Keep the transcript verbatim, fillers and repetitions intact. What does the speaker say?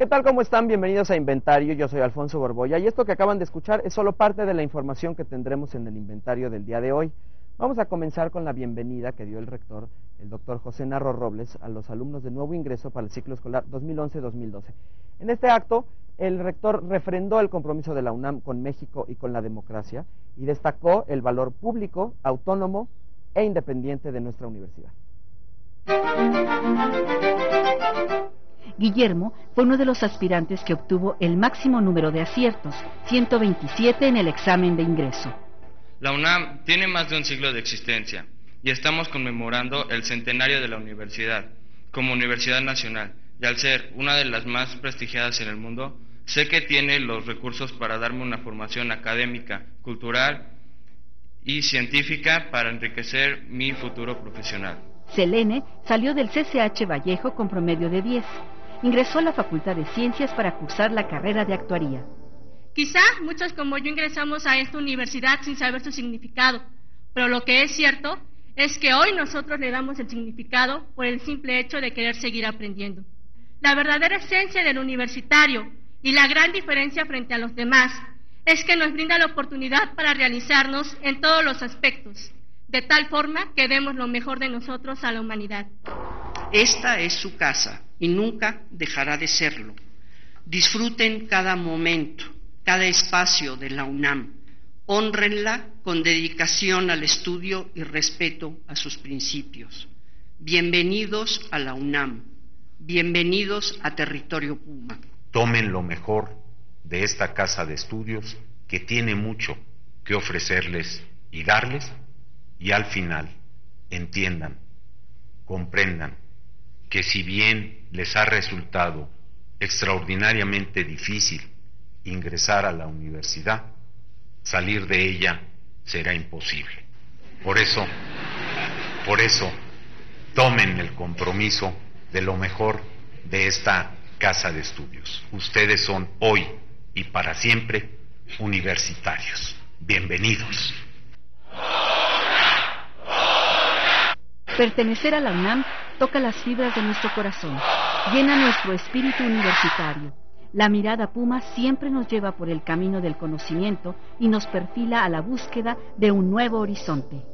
¿Qué tal? ¿Cómo están? Bienvenidos a Inventario, yo soy Alfonso Borbolla y esto que acaban de escuchar es solo parte de la información que tendremos en el inventario del día de hoy. Vamos a comenzar con la bienvenida que dio el rector, el doctor José Narro Robles, a los alumnos de nuevo ingreso para el ciclo escolar dos mil once dos mil doce. En este acto, el rector refrendó el compromiso de la UNAM con México y con la democracia y destacó el valor público, autónomo e independiente de nuestra universidad. Guillermo fue uno de los aspirantes que obtuvo el máximo número de aciertos, ciento veintisiete en el examen de ingreso. La UNAM tiene más de un siglo de existencia y estamos conmemorando el centenario de la universidad como universidad nacional, y al ser una de las más prestigiadas en el mundo, sé que tiene los recursos para darme una formación académica, cultural y científica para enriquecer mi futuro profesional. Selene salió del C C H Vallejo con promedio de diez. Ingresó a la Facultad de Ciencias para cursar la carrera de actuaría. Quizá muchos como yo ingresamos a esta universidad sin saber su significado, pero lo que es cierto es que hoy nosotros le damos el significado por el simple hecho de querer seguir aprendiendo. La verdadera esencia del universitario y la gran diferencia frente a los demás es que nos brinda la oportunidad para realizarnos en todos los aspectos, de tal forma que demos lo mejor de nosotros a la humanidad. Esta es su casa y nunca dejará de serlo. Disfruten cada momento, cada espacio de la UNAM. Hónrenla con dedicación al estudio y respeto a sus principios. Bienvenidos a la UNAM. Bienvenidos a Territorio Puma. Tomen lo mejor de esta casa de estudios que tiene mucho que ofrecerles y darles, y al final entiendan, comprendan que si bien les ha resultado extraordinariamente difícil ingresar a la universidad, salir de ella será imposible. Por eso, por eso, tomen el compromiso de lo mejor de esta casa de estudios. Ustedes son hoy y para siempre universitarios. Bienvenidos. Pertenecer a la UNAM toca las fibras de nuestro corazón, llena nuestro espíritu universitario. La mirada Puma siempre nos lleva por el camino del conocimiento y nos perfila a la búsqueda de un nuevo horizonte.